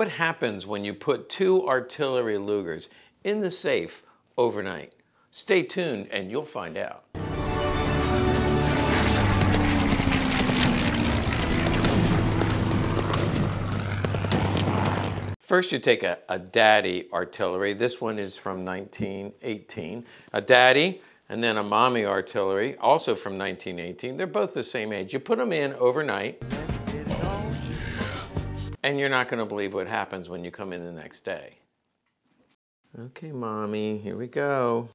What happens when you put two artillery Lugers in the safe overnight? Stay tuned and you'll find out. First you take a daddy artillery. This one is from 1918. A daddy and then a mommy artillery, also from 1918. They're both the same age. You put them in overnight and you're not gonna believe what happens when you come in the next day. Okay, mommy, here we go.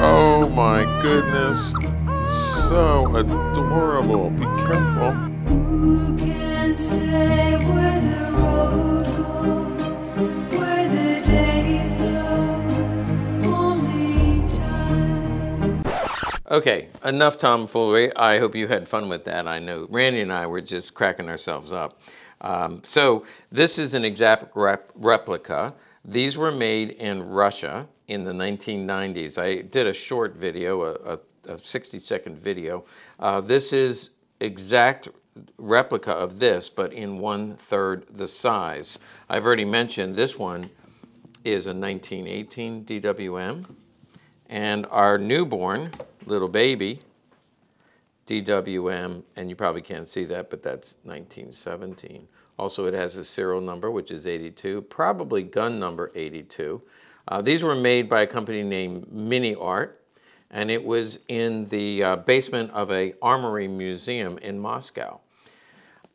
Oh my goodness. So adorable. Be careful. Who can say where the road goes, where the day flows, only time. Okay, enough tomfoolery. I hope you had fun with that. I know Randy and I were just cracking ourselves up. So this is an exact replica. These were made in Russia in the 1990s. I did a short video, a 60-second video. This is exact replica of this, but in 1/3 the size. I've already mentioned this one is a 1918 DWM, and our newborn little baby DWM, and you probably can't see that, but that's 1917. Also, it has a serial number, which is 82, probably gun number 82. These were made by a company named MiniArt, and it was in the basement of an armory museum in Moscow.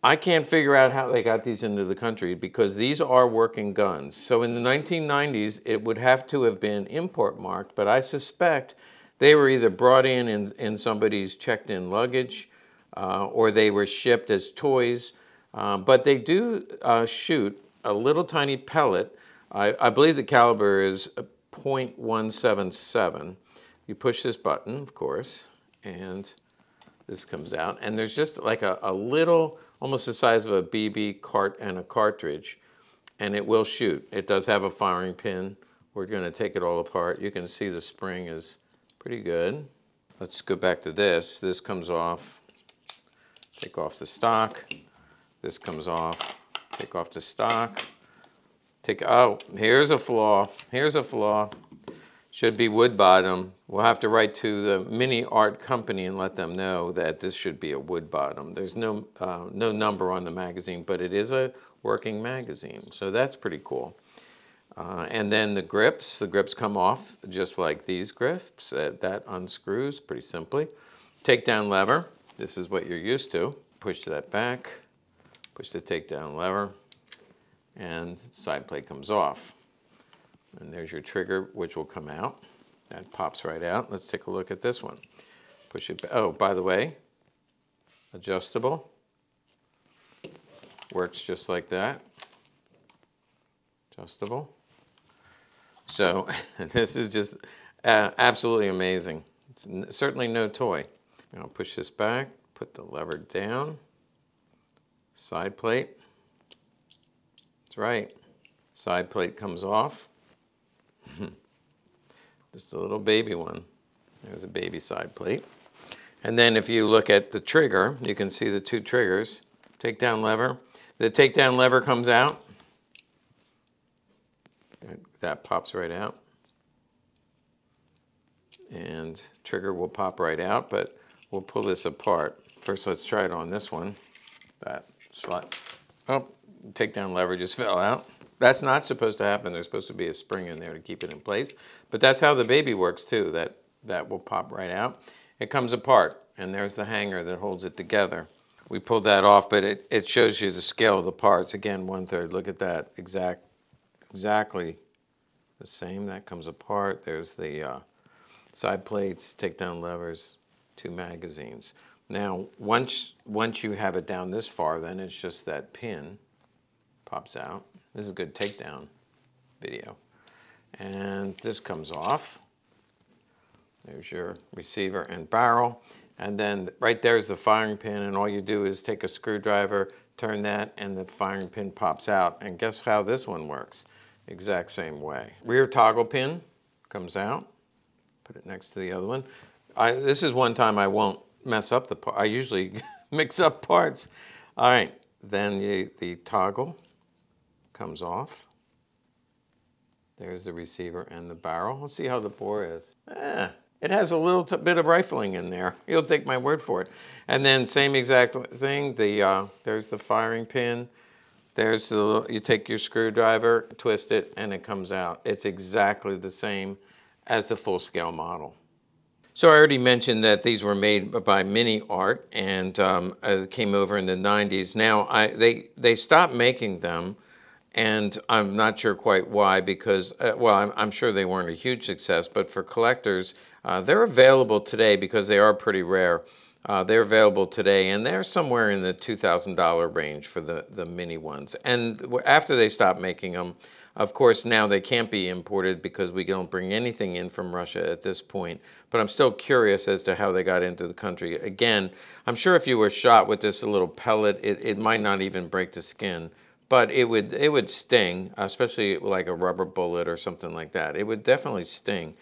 I can't figure out how they got these into the country because these are working guns. So in the 1990s, it would have to have been import marked, but I suspect they were either brought in somebody's checked-in luggage or they were shipped as toys. But they do shoot a little tiny pellet. I believe the caliber is .177. You push this button, of course, and this comes out. And there's just like a little, almost the size of a BB cartridge, and it will shoot. It does have a firing pin. We're gonna take it all apart. You can see the spring is pretty good. Let's go back to this. This comes off, take off the stock. This comes off, take off the stock. Oh, here's a flaw, here's a flaw. Should be wood bottom. We'll have to write to the MiniArt company and let them know that this should be a wood bottom. There's no number on the magazine, but it is a working magazine. So that's pretty cool. And then the grips come off just like these grips. That unscrews pretty simply. Takedown lever, this is what you're used to. Push that back, push the takedown lever, and side plate comes off. And there's your trigger, which will come out. That pops right out. Let's take a look at this one. Push it back. Oh, by the way, adjustable. Works just like that. Adjustable. So this is just absolutely amazing. It's certainly no toy. Now push this back, put the lever down. Side plate. That's right. Side plate comes off. Just a little baby one. There's a baby side plate. And then if you look at the trigger, you can see the two triggers. Takedown lever. The takedown lever comes out. That pops right out. And trigger will pop right out, but we'll pull this apart. First, let's try it on this one. That slot. Oh, takedown lever just fell out. That's not supposed to happen. There's supposed to be a spring in there to keep it in place. But that's how the baby works too. That will pop right out. It comes apart, and there's the hanger that holds it together. We pulled that off, but it shows you the scale of the parts. Again, 1/3. Look at that. Exactly the same. That comes apart. There's the side plates, takedown levers, two magazines. Now, once you have it down this far, then it's just that pin pops out. This is a good takedown video. And this comes off. There's your receiver and barrel. And then right there's the firing pin, and all you do is take a screwdriver, turn that, and the firing pin pops out. And guess how this one works? Exact same way. Rear toggle pin comes out. Put it next to the other one. This is one time I won't mess up the part. I usually mix up parts. All right, then the toggle comes off. There's the receiver and the barrel. Let's see how the bore is. Ah, it has a little bit of rifling in there. You'll take my word for it. And then same exact thing. There's the firing pin. There's the little, you take your screwdriver, twist it, and it comes out. It's exactly the same as the full-scale model. So I already mentioned that these were made by MiniArt and came over in the 90s. Now, they stopped making them, and I'm not sure quite why because, well, I'm sure they weren't a huge success, but for collectors, they're available today because they are pretty rare. They're available today, and they're somewhere in the $2,000 range for the mini ones. And after they stopped making them, of course, now they can't be imported because we don't bring anything in from Russia at this point. But I'm still curious as to how they got into the country. Again, I'm sure if you were shot with this little pellet, it might not even break the skin. But it would sting, especially like a rubber bullet or something like that. It would definitely sting.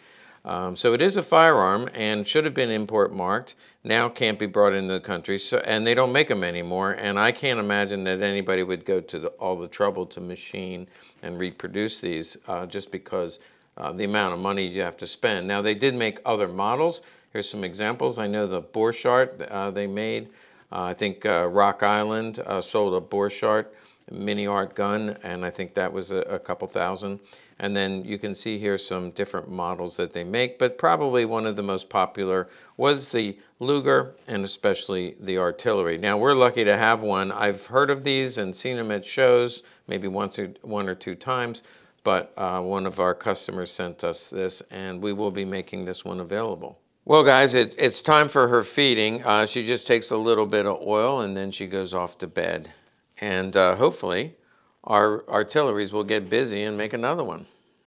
So it is a firearm and should have been import marked, now can't be brought into the country, so, and they don't make them anymore, and I can't imagine that anybody would go to all the trouble to machine and reproduce these just because the amount of money you have to spend. Now they did make other models. Here's some examples. I know the Borchardt they made. I think Rock Island sold a Borchardt MiniArt gun, and I think that was a couple thousand. And then you can see here some different models that they make, but probably one of the most popular was the Luger and especially the Artillery. Now we're lucky to have one. I've heard of these and seen them at shows, maybe one or two times, but one of our customers sent us this, and we will be making this one available. Well guys, it's time for her feeding. She just takes a little bit of oil and then she goes off to bed. And hopefully our artilleries will get busy and make another one.